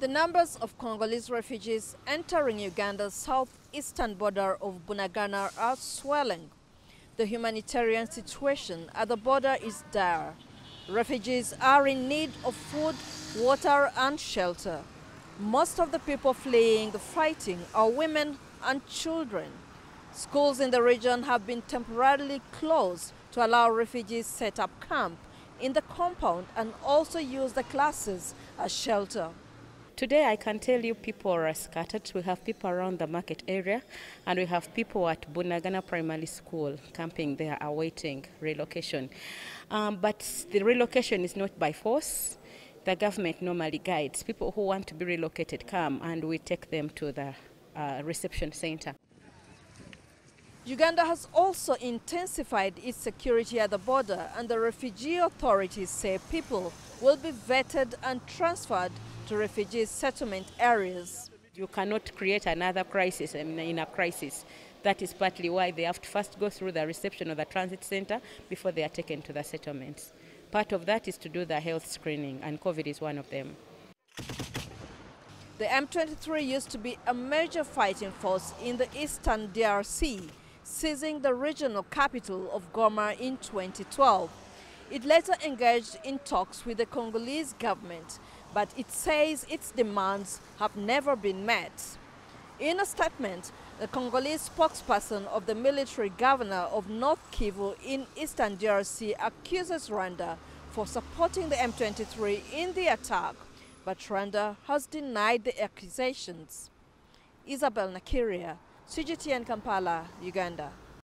The numbers of Congolese refugees entering Uganda's southeastern border of Bunagana are swelling. The humanitarian situation at the border is dire. Refugees are in need of food, water and shelter. Most of the people fleeing the fighting are women and children. Schools in the region have been temporarily closed to allow refugees set up camp in the compound and also use the classes as shelter. Today I can tell you people are scattered. We have people around the market area and we have people at Bunagana Primary School camping there awaiting relocation. But the relocation is not by force. The government normally guides people who want to be relocated come and we take them to the reception center. Uganda has also intensified its security at the border, and the refugee authorities say people will be vetted and transferred to refugee settlement areas. You cannot create another crisis in a crisis. That is partly why they have to first go through the reception or the transit center before they are taken to the settlements. Part of that is to do the health screening, and COVID is one of them. The M23 used to be a major fighting force in the eastern DRC, seizing the regional capital of Goma in 2012. It later engaged in talks with the Congolese government, but it says its demands have never been met. In a statement, the Congolese spokesperson of the military governor of North Kivu in eastern DRC accuses Rwanda for supporting the M23 in the attack, but Rwanda has denied the accusations. Isabel Nakiria, CGTN Kampala, Uganda.